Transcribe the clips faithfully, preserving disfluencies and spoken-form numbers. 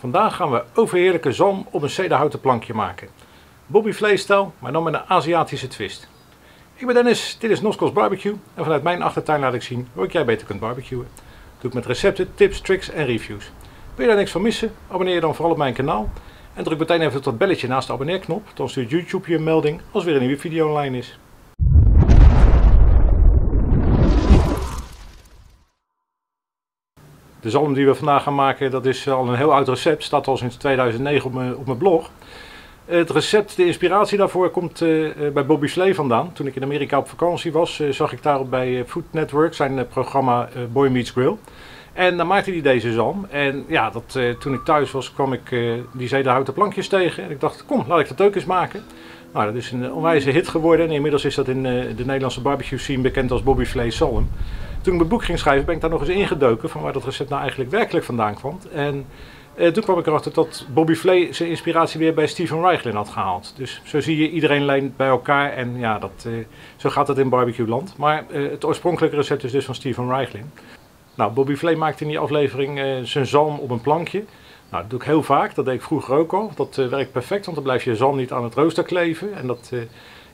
Vandaag gaan we overheerlijke zalm op een zederhouten plankje maken. Bobby Flay stijl, maar dan met een Aziatische twist. Ik ben Dennis, dit is Noskos B B Q en vanuit mijn achtertuin laat ik zien hoe ik jij beter kunt barbecuen. Dat doe ik met recepten, tips, tricks en reviews. Wil je daar niks van missen? Abonneer je dan vooral op mijn kanaal. En druk meteen even op dat belletje naast de abonneerknop, dan stuurt YouTube je een melding als weer een nieuwe video online is. De zalm die we vandaag gaan maken, dat is al een heel oud recept, staat al sinds tweeduizend negen op mijn, op mijn blog. Het recept, de inspiratie daarvoor komt uh, bij Bobby Flay vandaan. Toen ik in Amerika op vakantie was, uh, zag ik daarop bij Food Network zijn uh, programma uh, Boy Meets Grill. En dan maakte hij deze zalm. En ja, dat, uh, toen ik thuis was, kwam ik uh, die zederhouten plankjes tegen. En ik dacht, kom, laat ik dat ook eens maken. Nou, dat is een onwijze hit geworden. En inmiddels is dat in uh, de Nederlandse barbecue scene bekend als Bobby Flay zalm. Toen ik mijn boek ging schrijven, ben ik daar nog eens ingedoken van waar dat recept nou eigenlijk werkelijk vandaan kwam. En eh, toen kwam ik erachter dat Bobby Flay zijn inspiratie weer bij Steven Raichlen had gehaald. Dus zo zie je, iedereen leent bij elkaar en ja, dat, eh, zo gaat dat in barbecueland. Maar eh, het oorspronkelijke recept is dus van Steven Raichlen. Nou, Bobby Flay maakte in die aflevering eh, zijn zalm op een plankje. Nou, dat doe ik heel vaak, dat deed ik vroeger ook al. Dat eh, werkt perfect, want dan blijf je zalm niet aan het rooster kleven. En dat, eh,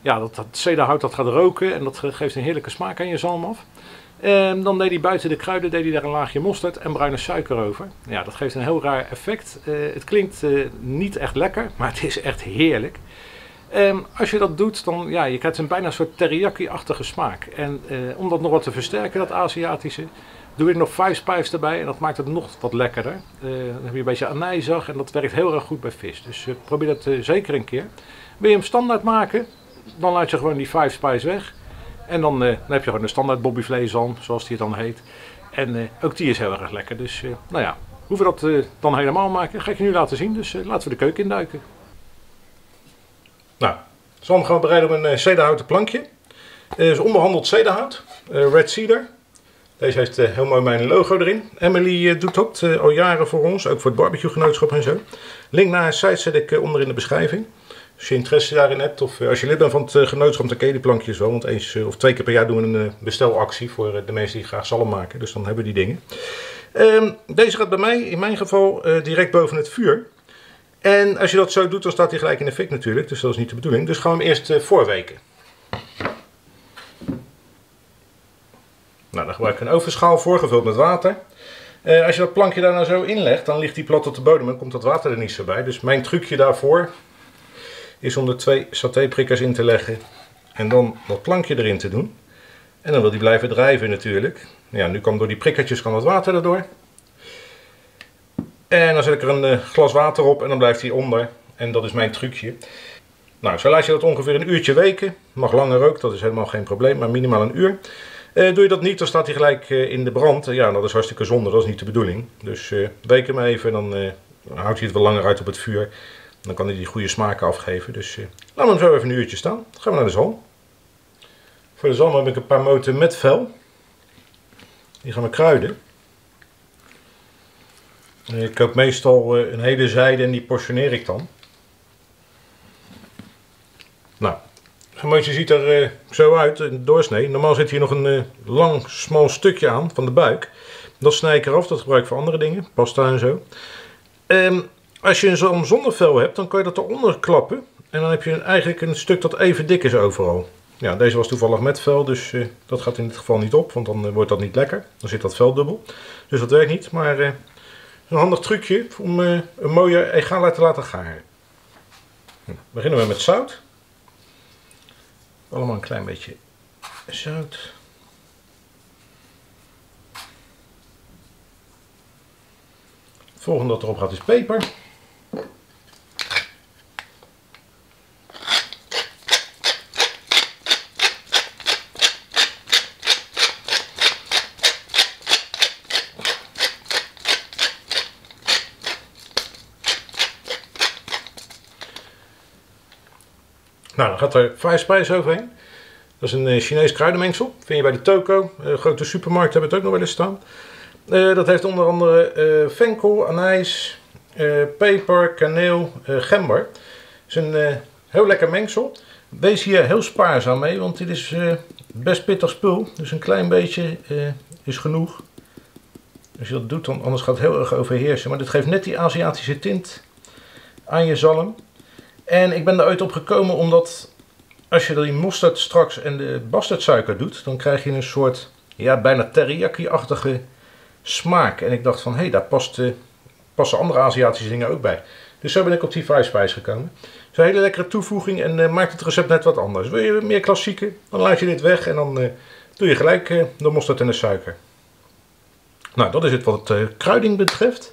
ja, dat, dat zederhout dat gaat roken en dat geeft een heerlijke smaak aan je zalm af. En dan deed hij buiten de kruiden deed hij daar een laagje mosterd en bruine suiker over. Ja, dat geeft een heel raar effect. Uh, het klinkt uh, niet echt lekker, maar het is echt heerlijk. Um, als je dat doet, dan ja, je krijgt een bijna soort teriyaki-achtige smaak. En uh, om dat nog wat te versterken, dat Aziatische, doe ik nog vijf spice erbij. En dat maakt het nog wat lekkerder. Uh, dan heb je een beetje anijzag en dat werkt heel erg goed bij vis. Dus uh, probeer dat uh, zeker een keer. Wil je hem standaard maken, dan laat je gewoon die vijf spice weg. En dan, eh, dan heb je gewoon de standaard Bobby Flay zalm, zoals die het dan heet. En eh, ook die is heel erg lekker. Dus eh, nou ja, hoe we dat eh, dan helemaal maken, ga ik je nu laten zien. Dus eh, laten we de keuken induiken. Nou, zalm gaan we bereiden op een eh, zederhouten plankje. Dit is onbehandeld zederhout, eh, red cedar. Deze heeft eh, heel mooi mijn logo erin. Emily eh, doet dat eh, al jaren voor ons, ook voor het Barbecue Genootschap en zo. Link naar haar site zet ik eh, onder in de beschrijving. Als je interesse daarin hebt of als je lid bent van het genootschap, dan ken je die plankjes wel. Want eens of twee keer per jaar doen we een bestelactie voor de mensen die graag zalm maken. Dus dan hebben we die dingen. Um, deze gaat bij mij, in mijn geval, uh, direct boven het vuur. En als je dat zo doet, dan staat hij gelijk in de fik natuurlijk. Dus dat is niet de bedoeling. Dus gaan we hem eerst uh, voorweken. Nou, dan gebruik ik een ovenschaal voorgevuld met water. Uh, als je dat plankje daar nou zo inlegt, dan ligt die plat op de bodem en komt dat water er niet zo bij. Dus mijn trucje daarvoor is om er twee satéprikkers in te leggen en dan dat plankje erin te doen. En dan wil die blijven drijven natuurlijk. Ja, nu kan door die prikkertjes kan het water erdoor. En dan zet ik er een glas water op en dan blijft die onder. En dat is mijn trucje. Nou, zo laat je dat ongeveer een uurtje weken. Mag langer ook, dat is helemaal geen probleem, maar minimaal een uur. Eh, doe je dat niet, dan staat hij gelijk in de brand. Ja, dat is hartstikke zonde, dat is niet de bedoeling. Dus eh, week hem even en dan eh, houdt hij het wel langer uit op het vuur. Dan kan hij die goede smaken afgeven. Dus uh, laten we hem zo even een uurtje staan. Dan gaan we naar de zalm. Voor de zalm heb ik een paar moten met vel. Die gaan we kruiden. En ik koop meestal uh, een hele zijde en die portioneer ik dan. Nou, zo'n mootje ziet er uh, zo uit, een doorsnee. Normaal zit hier nog een uh, lang, smal stukje aan van de buik. Dat snij ik eraf, dat gebruik ik voor andere dingen. Pasta en zo. Um, Als je een zalm zonder vel hebt, dan kan je dat eronder klappen. En dan heb je eigenlijk een stuk dat even dik is overal. Ja, deze was toevallig met vel, dus uh, dat gaat in dit geval niet op. Want dan uh, wordt dat niet lekker. Dan zit dat vel dubbel. Dus dat werkt niet. Maar uh, een handig trucje om uh, een mooie egala te laten garen. Nou, beginnen we met zout. Allemaal een klein beetje zout. Het volgende dat erop gaat is peper. Nou, dan gaat er five spice overheen. Dat is een Chinees kruidenmengsel. Vind je bij de toko. De grote supermarkt hebben het ook nog wel eens staan. Uh, dat heeft onder andere uh, venkel, anijs, uh, peper, kaneel, uh, gember. Het is een uh, heel lekker mengsel. Wees hier heel spaarzaam mee, want dit is uh, best pittig spul. Dus een klein beetje uh, is genoeg. Als je dat doet, dan anders gaat het heel erg overheersen. Maar dit geeft net die Aziatische tint aan je zalm. En ik ben er ooit op gekomen omdat als je die mosterd straks en de bastardsuiker doet, dan krijg je een soort, ja, bijna teriyaki-achtige smaak. En ik dacht van, hé, hey, daar past, uh, passen andere Aziatische dingen ook bij. Dus zo ben ik op die Five Spice gekomen. Het is een hele lekkere toevoeging en uh, maakt het recept net wat anders. Wil je meer klassieke, dan laat je dit weg en dan uh, doe je gelijk uh, de mosterd en de suiker. Nou, dat is het wat het uh, kruiding betreft.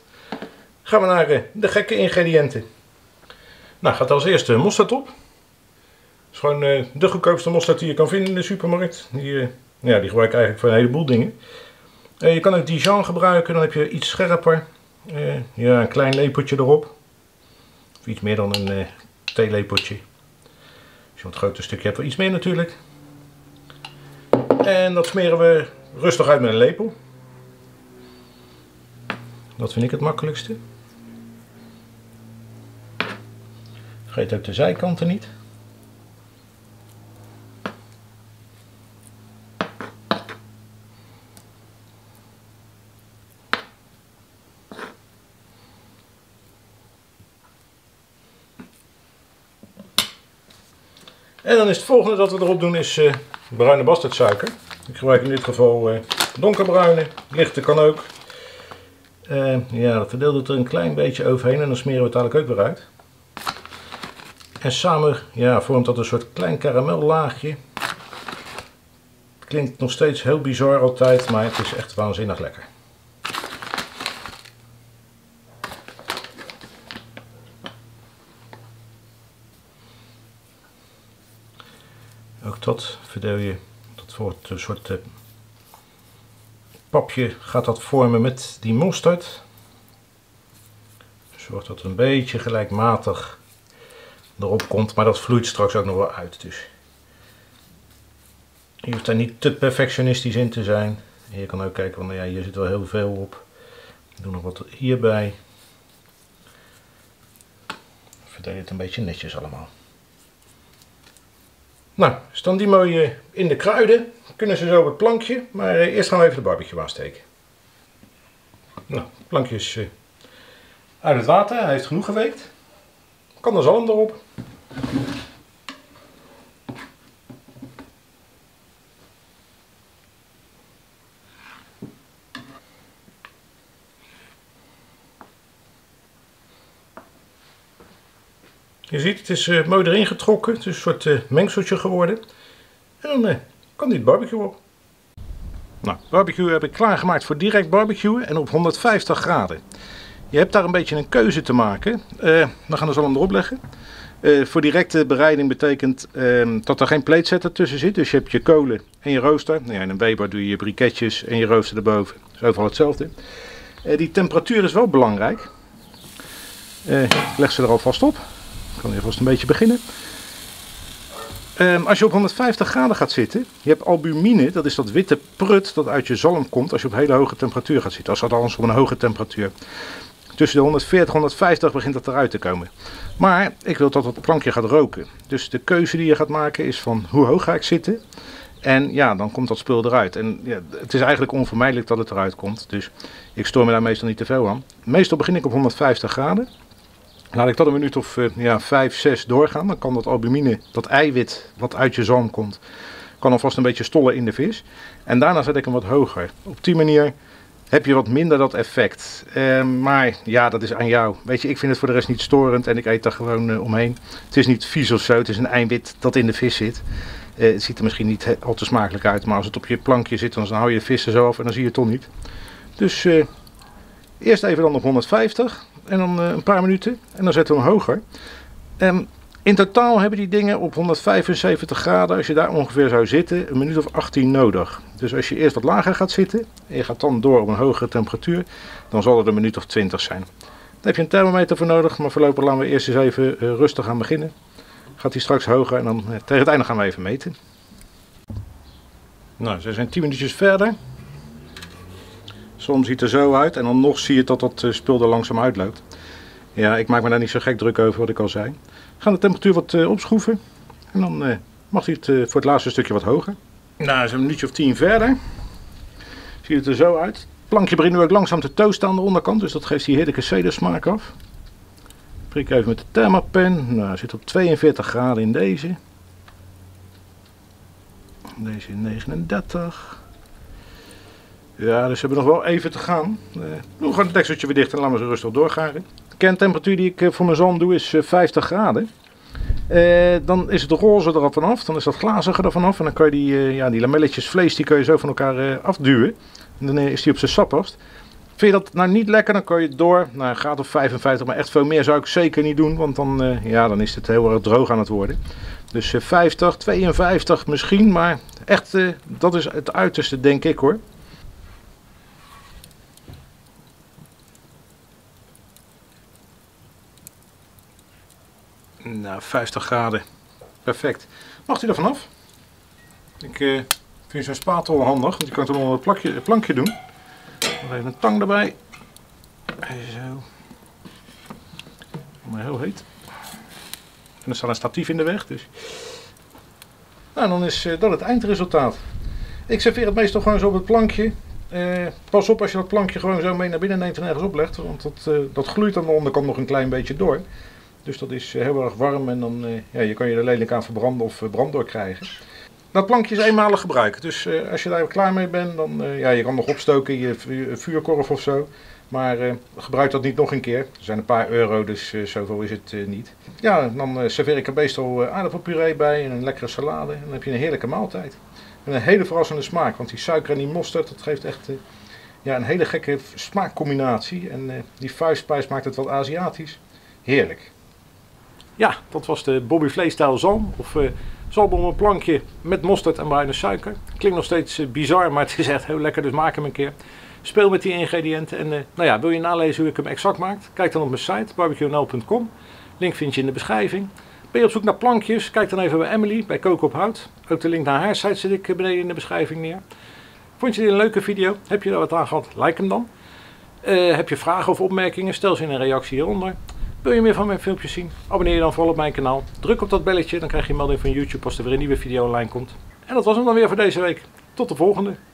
Gaan we naar uh, de gekke ingrediënten. Nou, gaat als eerste mosterd op. Dat is gewoon uh, de goedkoopste mosterd die je kan vinden in de supermarkt. Die, uh, ja, die gebruik ik eigenlijk voor een heleboel dingen. Uh, je kan ook Dijon gebruiken, dan heb je iets scherper. Uh, ja, een klein lepeltje erop. Of iets meer dan een uh, theelepeltje. Als je een groter stukje hebt, wel iets meer natuurlijk. En dat smeren we rustig uit met een lepel. Dat vind ik het makkelijkste. Vergeet ook de zijkanten niet. En dan is het volgende dat we erop doen is uh, bruine bastardsuiker. Ik gebruik in dit geval uh, donkerbruine, lichte kan ook. Uh, ja, dat verdeelt het er een klein beetje overheen en dan smeren we het dadelijk ook weer uit. En samen, ja, vormt dat een soort klein karamellaagje. Klinkt nog steeds heel bizar altijd, maar het is echt waanzinnig lekker. Ook dat verdeel je, dat wordt een soort uh, papje, gaat dat vormen met die mosterd. Zorg dat het een beetje gelijkmatig erop komt, maar dat vloeit straks ook nog wel uit. Dus je hoeft daar niet te perfectionistisch in te zijn. En je kan ook kijken, want nou ja, hier zit wel heel veel op. Ik doe nog wat hierbij. Verdeel het een beetje netjes allemaal. Nou, staan die mooi in de kruiden. Kunnen ze zo op het plankje, maar eerst gaan we even de barbecue aansteken. Nou, het plankje is uit het water, hij heeft genoeg geweekt. Kan de zalm erop. Je ziet, het is uh, mooi erin getrokken. Het is een soort uh, mengseltje geworden. En dan uh, kan dit barbecue op. Nou, barbecue heb ik klaargemaakt voor direct barbecuen en op honderdvijftig graden. Je hebt daar een beetje een keuze te maken. Uh, we gaan de zalm erop leggen. Uh, voor directe bereiding betekent uh, dat er geen platesetter tussen zit. Dus je hebt je kolen en je rooster. Nou ja, in een Weber doe je je briketjes en je rooster erboven. Dat is overal hetzelfde. Uh, die temperatuur is wel belangrijk. Uh, ik leg ze er alvast op. Ik kan hier vast een beetje beginnen. Um, als je op honderdvijftig graden gaat zitten, je hebt albumine, dat is dat witte prut dat uit je zalm komt als je op hele hoge temperatuur gaat zitten. Als dat anders op een hoge temperatuur. Tussen de honderdveertig en honderdvijftig begint dat eruit te komen. Maar ik wil dat het plankje gaat roken. Dus de keuze die je gaat maken is van hoe hoog ga ik zitten. En ja, dan komt dat spul eruit. En ja, het is eigenlijk onvermijdelijk dat het eruit komt. Dus ik stoor me daar meestal niet te veel aan. Meestal begin ik op honderdvijftig graden. Laat ik dat een minuut of ja, vijf, zes doorgaan. Dan kan dat albumine, dat eiwit wat uit je zalm komt, kan alvast een beetje stollen in de vis. En daarna zet ik hem wat hoger. Op die manier heb je wat minder dat effect. Uh, maar ja, dat is aan jou. Weet je, ik vind het voor de rest niet storend en ik eet daar gewoon uh, omheen. Het is niet vies of zo, het is een eiwit dat in de vis zit. Uh, het ziet er misschien niet al te smakelijk uit, maar als het op je plankje zit, dan hou je de vis er zo af en dan zie je het toch niet. Dus uh, eerst even dan op honderdvijftig. En dan een paar minuten. En dan zetten we hem hoger. En in totaal hebben die dingen op honderdvijfenzeventig graden, als je daar ongeveer zou zitten, een minuut of achttien nodig. Dus als je eerst wat lager gaat zitten en je gaat dan door op een hogere temperatuur, dan zal het een minuut of twintig zijn. Daar heb je een thermometer voor nodig, maar voorlopig laten we eerst eens even rustig aan beginnen. Gaat hij straks hoger en dan tegen het einde gaan we even meten. Nou, ze zijn tien minuutjes verder. Soms ziet het er zo uit en dan nog zie je dat dat spul er langzaam uitloopt. Ja, ik maak me daar niet zo gek druk over, wat ik al zei. We gaan de temperatuur wat uh, opschroeven. En dan uh, mag hij het uh, voor het laatste stukje wat hoger. Nou, zo'n minuutje of tien verder. Ziet het er zo uit. plankje begint nu ook langzaam te toasten aan de onderkant, dus dat geeft die heerlijke cedersmaak af. Prik even met de thermapen. Nou, zit op tweeënveertig graden in deze. Deze in negenendertig. Ja, dus we hebben nog wel even te gaan. Uh, doe gewoon het dekseltje weer dicht en laten we ze rustig doorgaren. De kerntemperatuur die ik voor mijn zalm doe is vijftig graden. Uh, dan is het roze er al vanaf, dan is dat glazige er vanaf en dan kan je die, uh, ja, die lamelletjes vlees die kun je zo van elkaar uh, afduwen. En dan is die op zijn sappast. Vind je dat nou niet lekker, dan kan je door naar een graad of vijfenvijftig, maar echt veel meer zou ik zeker niet doen, want dan, uh, ja, dan is het heel erg droog aan het worden. Dus uh, vijftig, tweeënvijftig misschien, maar echt, uh, dat is het uiterste denk ik hoor. Nou, vijftig graden. Perfect. Mag u er vanaf? Ik uh, vind zo'n spatel handig, want je kan het onder het plakje, het plankje doen. Nog even een tang erbij. Zo. Maar heel heet. En er staat een statief in de weg, dus. Nou, dan is uh, dat het eindresultaat. Ik serveer het meestal gewoon zo op het plankje. Uh, pas op als je dat plankje gewoon zo mee naar binnen neemt en ergens oplegt, want dat, uh, dat gloeit aan de onderkant nog een klein beetje door. Dus dat is heel erg warm en dan ja, je kan je er lelijk aan verbranden of brand door krijgen. Dat plankje is eenmalig gebruiken, dus als je daar klaar mee bent, dan ja, je kan nog opstoken in je vuurkorf of zo. Maar uh, gebruik dat niet nog een keer. Er zijn een paar euro, dus uh, zoveel is het uh, niet. Ja, dan uh, serveer ik er meestal aardappelpuree bij en een lekkere salade. En dan heb je een heerlijke maaltijd. En een hele verrassende smaak, want die suiker en die mosterd, dat geeft echt uh, ja, een hele gekke smaakcombinatie. En uh, die vuistspijs maakt het wat Aziatisch. Heerlijk. Ja, dat was de Bobby Flay-stijl zalm, of uh, zalm op een plankje met mosterd en bruine suiker. Klinkt nog steeds uh, bizar, maar het is echt heel lekker, dus maak hem een keer. Speel met die ingrediënten en uh, nou ja, wil je nalezen hoe ik hem exact maak? Kijk dan op mijn site, barbecue n l punt com. Link vind je in de beschrijving. Ben je op zoek naar plankjes? Kijk dan even bij Emily, bij Koken op Hout. Ook de link naar haar site zet ik beneden in de beschrijving neer. Vond je dit een leuke video? Heb je daar wat aan gehad? Like hem dan. Uh, heb je vragen of opmerkingen? Stel ze in een reactie hieronder. Wil je meer van mijn filmpjes zien? Abonneer je dan vooral op mijn kanaal. Druk op dat belletje, dan krijg je een melding van YouTube als er weer een nieuwe video online komt. En dat was hem dan weer voor deze week. Tot de volgende!